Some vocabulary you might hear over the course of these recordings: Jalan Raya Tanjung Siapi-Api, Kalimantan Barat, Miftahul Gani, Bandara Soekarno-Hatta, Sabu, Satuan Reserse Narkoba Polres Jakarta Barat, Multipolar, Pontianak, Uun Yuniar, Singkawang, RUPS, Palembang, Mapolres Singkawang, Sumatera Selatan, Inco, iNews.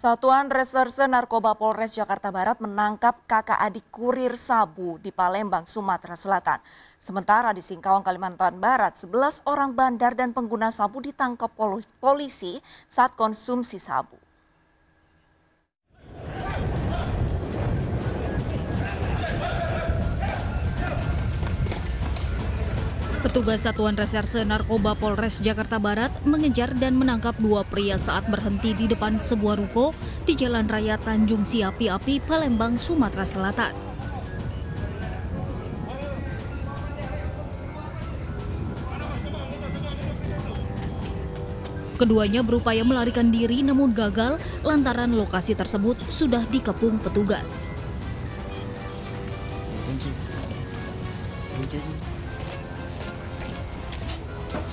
Satuan Reserse Narkoba Polres Jakarta Barat menangkap kakak adik kurir sabu di Palembang, Sumatera Selatan. Sementara di Singkawang, Kalimantan Barat, 11 orang bandar dan pengguna sabu ditangkap polisi saat konsumsi sabu. Petugas Satuan Reserse Narkoba Polres Jakarta Barat mengejar dan menangkap dua pria saat berhenti di depan sebuah ruko di Jalan Raya Tanjung Siapi-Api, Palembang, Sumatera Selatan. Keduanya berupaya melarikan diri namun gagal lantaran lokasi tersebut sudah dikepung petugas.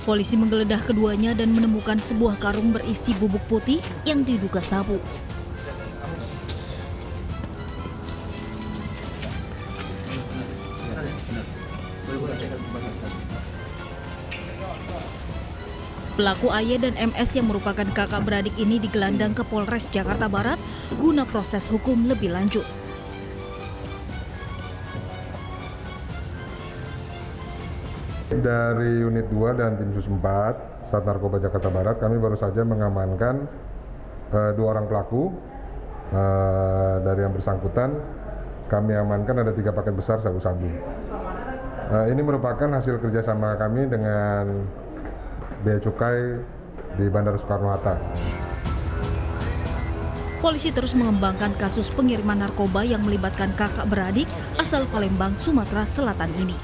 Polisi menggeledah keduanya dan menemukan sebuah karung berisi bubuk putih yang diduga sabu. Pelaku AY dan MS yang merupakan kakak beradik ini digelandang ke Polres Jakarta Barat guna proses hukum lebih lanjut. Dari unit 2 dan tim sus 4 Sat Narkoba Jakarta Barat, kami baru saja mengamankan dua orang pelaku. Dari yang bersangkutan kami amankan ada 3 paket besar sabu-sabu. Ini merupakan hasil kerjasama kami dengan Bea Cukai di Bandara Soekarno-Hatta. Polisi terus mengembangkan kasus pengiriman narkoba yang melibatkan kakak beradik asal Palembang, Sumatera Selatan ini.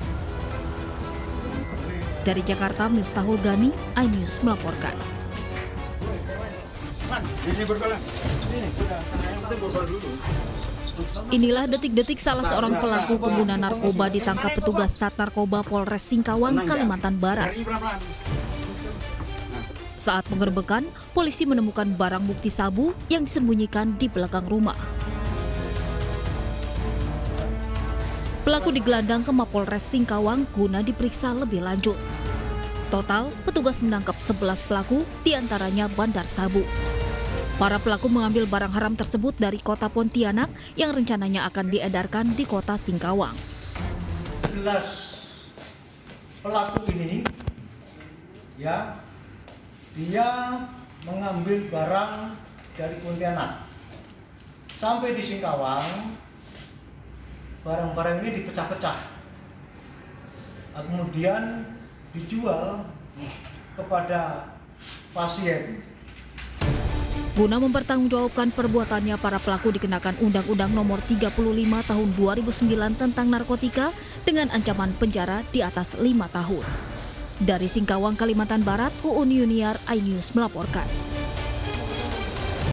Dari Jakarta, Miftahul Gani, iNews melaporkan. Inilah detik-detik salah seorang pelaku pengguna narkoba ditangkap petugas Sat Narkoba Polres Singkawang, Kalimantan Barat. Saat penggerbekan, polisi menemukan barang bukti sabu yang disembunyikan di belakang rumah. Pelaku digelandang ke Mapolres Singkawang guna diperiksa lebih lanjut. Total, petugas menangkap 11 pelaku, diantaranya bandar sabu. Para pelaku mengambil barang haram tersebut dari kota Pontianak yang rencananya akan diedarkan di kota Singkawang. 11 pelaku ini, ya, dia mengambil barang dari Pontianak. Sampai di Singkawang, barang-barang ini dipecah-pecah, kemudian dijual kepada pasien. Guna mempertanggungjawabkan perbuatannya, para pelaku dikenakan Undang-Undang Nomor 35 Tahun 2009 tentang narkotika dengan ancaman penjara di atas 5 tahun. Dari Singkawang, Kalimantan Barat, Uun Yuniar, iNews melaporkan.